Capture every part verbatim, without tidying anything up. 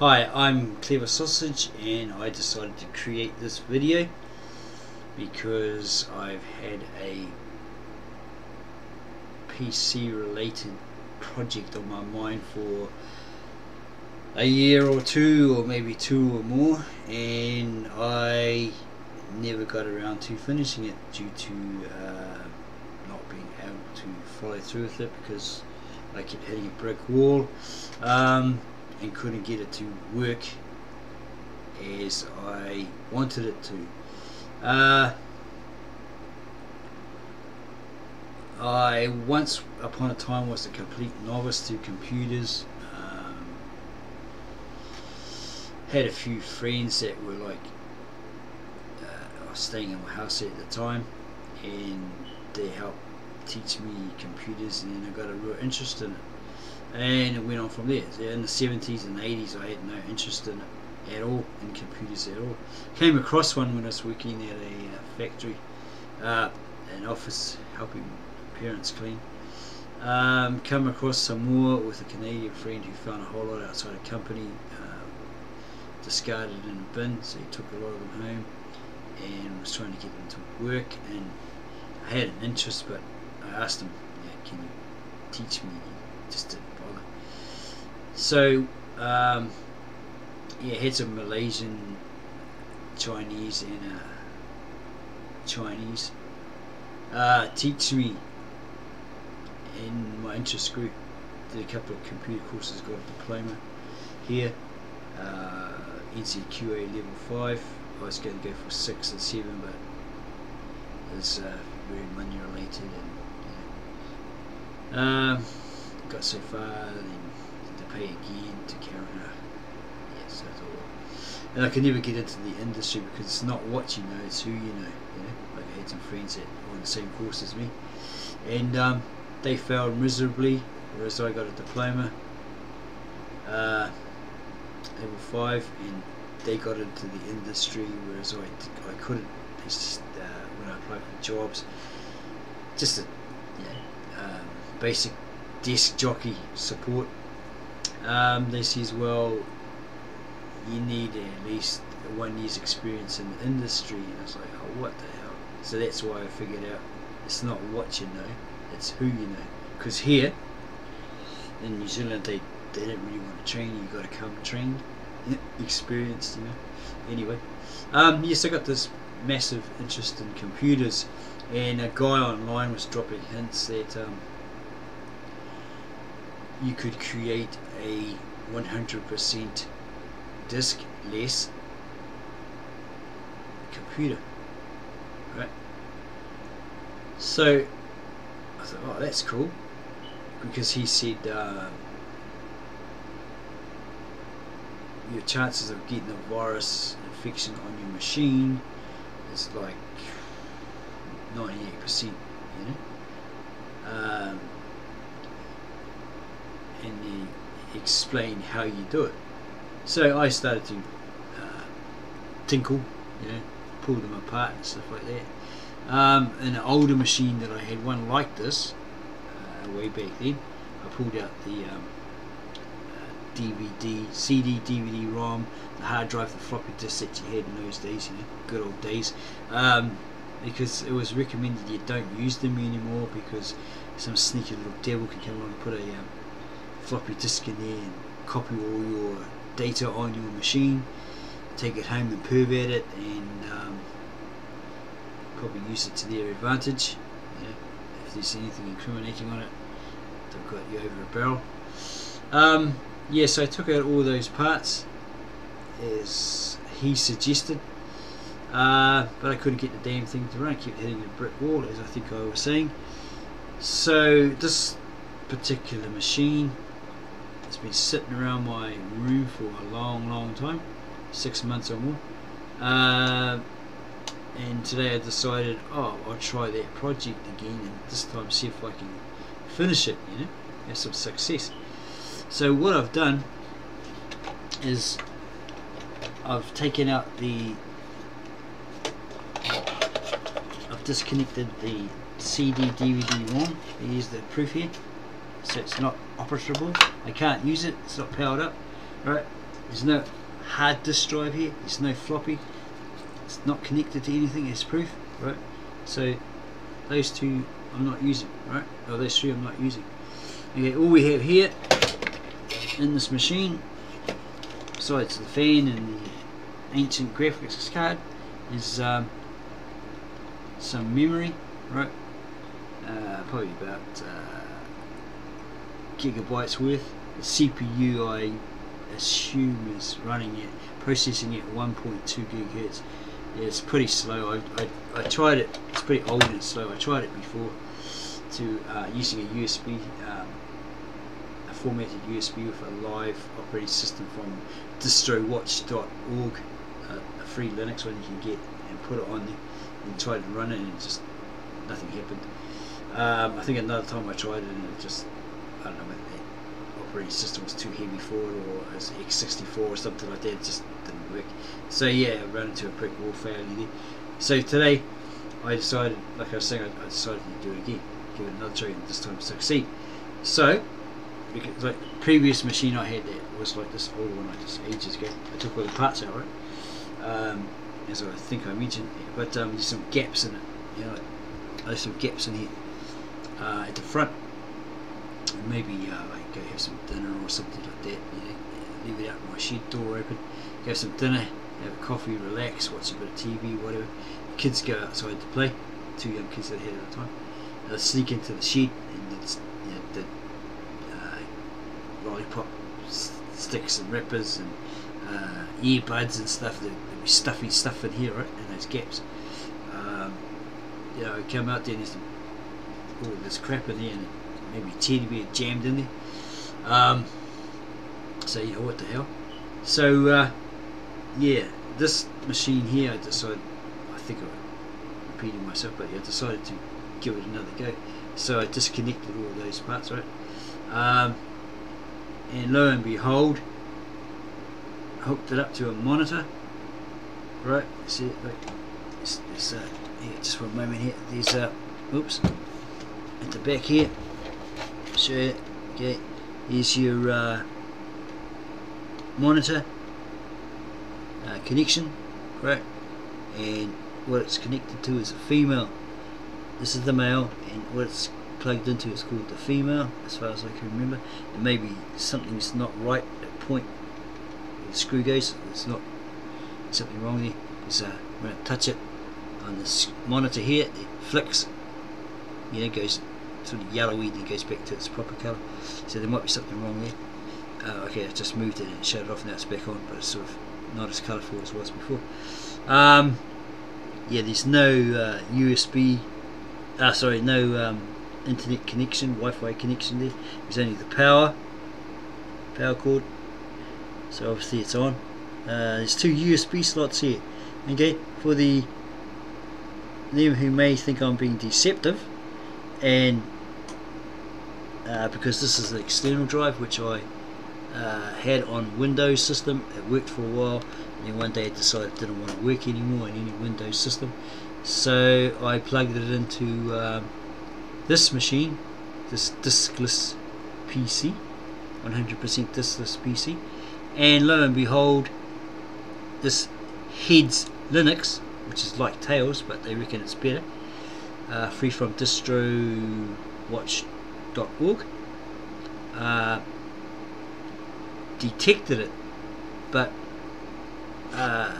Hi, I'm Clever Sausage, and I decided to create this video because I've had a P C related project on my mind for a year or two, or maybe two or more, and I never got around to finishing it due to uh, not being able to follow through with it because I kept hitting a brick wall um, and couldn't get it to work as I wanted it to. Uh, I once upon a time was a complete novice to computers. Um, had a few friends that were like uh, I was staying in my house at the time, and they helped teach me computers, and then I got a real interest in it. And it went on from there. In the seventies and eighties I had no interest in it at all, in computers at all. Came across one when I was working at a uh, factory, uh, an office, helping parents clean. Um, come across some more with a Canadian friend who found a whole lot outside a company, uh, discarded in a bin, so he took a lot of them home and was trying to get them to work. And I had an interest, but I asked him, yeah, can you teach me? He just didn't bother. So um, yeah, had some Malaysian, Chinese and uh, Chinese uh, teach me, in my interest group did a couple of computer courses, got a diploma here, uh, N C Q A level five. I was going to go for six and seven, but it's uh, very money related, and you know, um, got so far, then had to pay again to carry on. Yeah, so it's all right. And I could never get into the industry because it's not what you know, it's who you know. You know, like I had some friends that were on the same course as me, and um, they failed miserably, whereas I got a diploma, uh, level five, and they got into the industry, whereas I I couldn't. It's just, uh, when I applied for jobs, just a you know, um, basic desk jockey support, um, they says, well, you need at least one year's experience in the industry, and I was like, oh, what the hell. So that's why I figured out it's not what you know, it's who you know, because here in New Zealand they, they didn't really want to train you, you got to come trained, experienced, you know. Anyway, um, yes, I got this massive interest in computers, and a guy online was dropping hints that um, you could create a one hundred percent disc-less computer, right? So I thought, oh, that's cool, because he said uh, your chances of getting a virus infection on your machine is like ninety-eight percent, you know. Um, and then explain how you do it. So I started to uh, tinkle, you know, pull them apart and stuff like that. Um, in an older machine that I had, one like this, uh, way back then, I pulled out the um, uh, D V D, C D, D V D ROM, the hard drive, the floppy disk that you had in those days, you know, good old days, um, because it was recommended you don't use them anymore because some sneaky little devil can come along and put a um, floppy disk in there and copy all your data on your machine, take it home and perv at it, and um, probably use it to their advantage, you know, if there's anything incriminating on it, they've got you over a barrel. Um, yeah, so I took out all those parts as he suggested, uh, but I couldn't get the damn thing to run. I kept hitting the brick wall, as I think I was saying. So this particular machine has been sitting around my room for a long long time, six months or more, uh, and today I decided, oh, I'll try that project again, and this time see if I can finish it, you know, have some success. So what I've done is I've taken out the, I've disconnected the C D D V D ROM. Here's the proof here, so it's not operable, I can't use it, it's not powered up, right? There's no hard disk drive here, it's no floppy, it's not connected to anything, it's proof, right? So those two I'm not using, right? Or those three I'm not using. Okay, all we have here in this machine, besides the fan and the ancient graphics card, is um, some memory, right? Uh, probably about uh, gigabytes worth. The C P U I assume is running it, processing at one point two gigahertz. Yeah, it's pretty slow. I, I, I tried it, it's pretty old and slow. I tried it before to uh, using a U S B, um, a formatted U S B with a live operating system from distro watch dot org, uh, a free Linux one you can get, and put it on there and tried to run it, and it just nothing happened. Um, I think another time I tried it and it just, I don't know, the operating system was too heavy for it, or it was x sixty-four or something like that. It just didn't work. So yeah, I ran into a brick wall failure there. So today I decided, like I was saying, I, I decided to do it again, give it another try, and this time succeed. So because like the previous machine I had that was like this old one I just ages ago, I took all the parts out, right? Um, as I think I mentioned, but um, there's some gaps in it, you know, there's some gaps in here. Uh, at the front, maybe uh, I can go have some dinner or something like that, you know, leave it out in my shed, door open, go have some dinner, have a coffee, relax, watch a bit of T V, whatever. The kids go outside to play, two young kids that I had at the time, they'll sneak into the shed and it's, you know, the uh, lollipop sticks and wrappers and uh, earbuds and stuff, there'll be stuffy stuff in here, right, in those gaps. Um, you know, I come out there and there's all this crap in there, and maybe teddy bear jammed in there. Um, so yeah, what the hell. So uh, yeah, this machine here, I decided, I think I'm repeating myself, but yeah, I decided to give it another go. So I disconnected all those parts, right? Um, and lo and behold, I hooked it up to a monitor, right? See, like, it's, it's, uh, yeah, just for a moment here, there's uh, oops. At the back here, show you, okay, here's your uh, monitor uh, connection, right? And what it's connected to is a female. This is the male, and what it's plugged into is called the female, as far as I can remember. And maybe something's not right at point where the screw goes, it's not, something wrong there. So when I touch it on this monitor here, it flicks. You know, it goes sort of yellowy, then goes back to its proper colour. So there might be something wrong there. Uh, okay, I just moved it and shut it off, now it's back on, but it's sort of not as colourful as it was before. Um, yeah, there's no uh, U S B, uh, sorry, no um, internet connection, Wi-Fi connection there. There's only the power, power cord. So obviously it's on. Uh, there's two U S B slots here. Okay, for the them who may think I'm being deceptive, and uh, because this is an external drive which I uh, had on Windows system, it worked for a while, and then one day I decided it didn't want to work anymore in any Windows system, so I plugged it into um, this machine, this diskless P C, one hundred percent diskless P C, and lo and behold, this Heads Linux, which is like Tails but they reckon it's better, Uh, free from distro watch dot org, uh, detected it, but uh,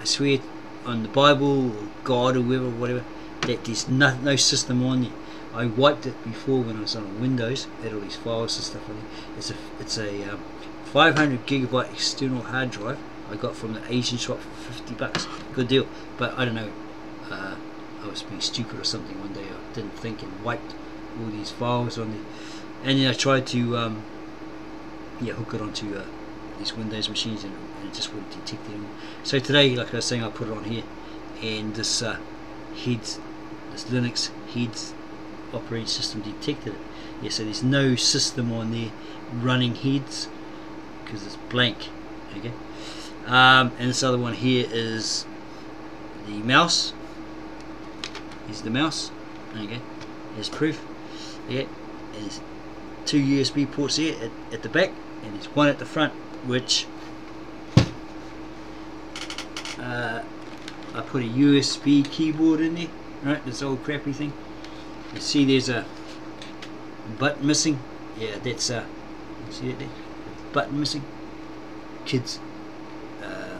I swear on the Bible or God or whoever, whatever, that there's no, no system on there. I wiped it before when I was on Windows, had all these files and stuff on there. It's a, it's a um, five hundred gigabyte external hard drive I got from the Asian shop for fifty bucks. Good deal, but I don't know. Uh, I was being stupid or something one day, I didn't think, and wiped all these files on there, and then I tried to um, yeah, hook it onto uh, these Windows machines, and, and it just wouldn't detect them. So today, like I was saying, I put it on here, and this uh, Heads, this Linux Heads operating system detected it. Yeah, so there's no system on there running Heads because it's blank. Okay, um, and this other one here is the mouse. Is the mouse, okay, as proof, yeah, and there's two U S B ports here at, at the back, and there's one at the front, which uh, I put a U S B keyboard in there, right, this old crappy thing. You see there's a button missing, yeah, that's a, see it there, button missing. Kids, uh,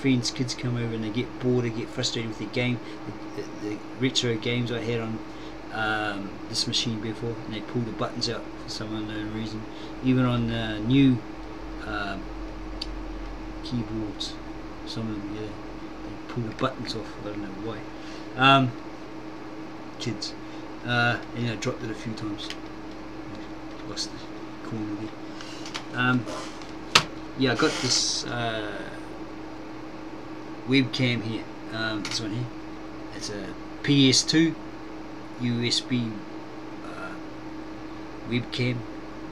friends, kids come over and they get bored, they get frustrated with their game, the, the, the retro games I had on um, this machine before, and they pull the buttons out for some unknown reason, even on the new uh, keyboards, some of them, yeah, they pull the buttons off, I don't know why. Um, kids, uh, and I dropped it a few times, lost the corner there. Um, yeah, I got this uh, webcam here, um, this one here, it's a P S two U S B uh, webcam,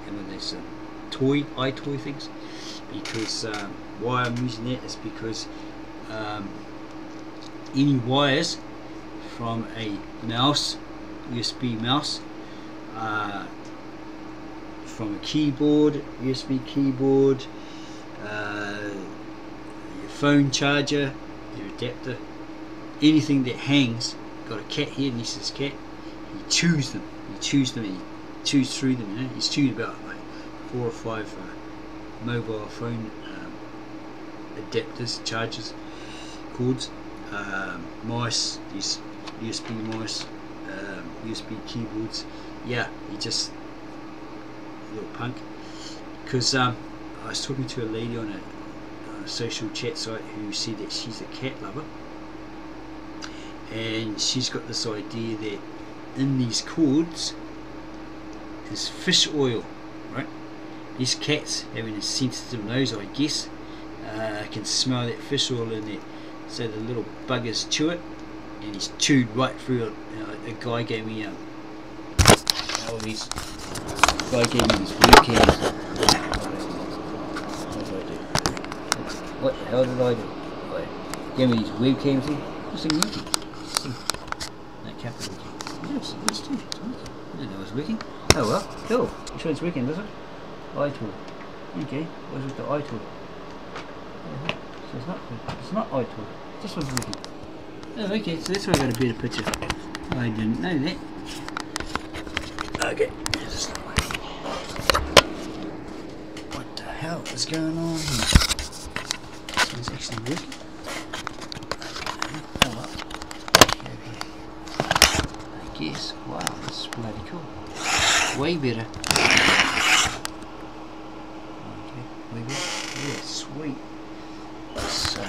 and with this uh, toy, iToy things, because um, why I'm using that is because um, any wires from a mouse, U S B mouse, uh, from a keyboard, U S B keyboard, uh, your phone charger, your adapter, anything that hangs. Got a cat here, Nisa's cat, he chews them, he chews them, he chews through them, you know, he's chewed about like four or five uh, mobile phone um, adapters, chargers, cords, um, mice, these U S B mice, um, U S B keyboards, yeah, he just a little punk. Because um, I was talking to a lady on a, on a social chat site who said that she's a cat lover, and she's got this idea that in these cords is fish oil, right? These cats, having a sensitive nose, I guess, uh, can smell that fish oil in there, so the little buggers chew it, and he's chewed right through. A, a, a guy gave me um, oh, these guy gave me these blue cans. What the hell did I do? I gave me these webcams here. What's the webcam? Capital. Yes, it's working. I didn't know it was working. Oh well, cool. I'm sure it's working, does it? iTool. Okay, what's with the iTool? Uh-huh. So it's not, it's not iTool. This one's working. Oh, okay, so that's why I got a better picture. I didn't know that. Okay, this is not working. What the hell is going on here? This one's actually working. Yes, wow, that's bloody cool. Way better. Okay, way better. Yeah, sweet. So, go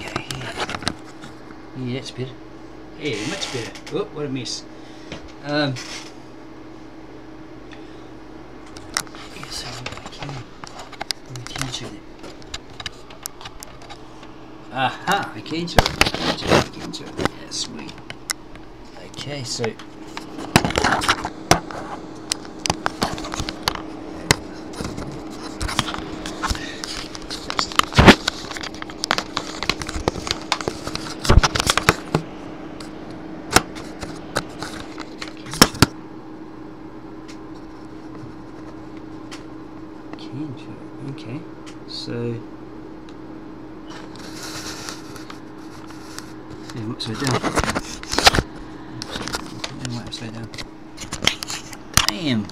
here. Yeah, that's better. Yeah, much better. Oh, what a mess. Um, yeah, so I can, I can show that. Aha, I can show it. I can show it. I can show it. Yeah, sweet. Okay, so okay, so yeah, what's it done? Damn.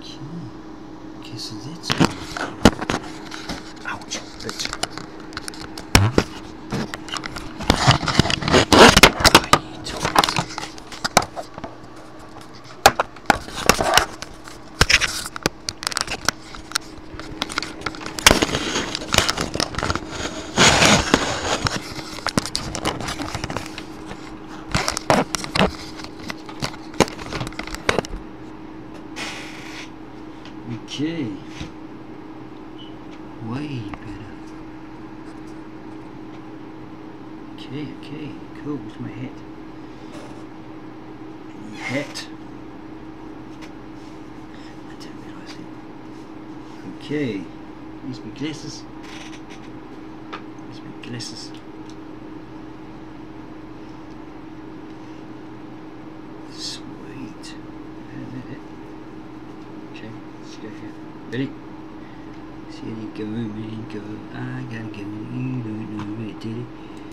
Okay. Okay, so that's it. Ouch, bitch. Are you okay, way better. Okay, okay, cool. Where's my hat? Hat. I didn't realise it. Okay, here's my glasses. Here's my glasses. Sweet. Okay, let's go here. Ready? I gotta give it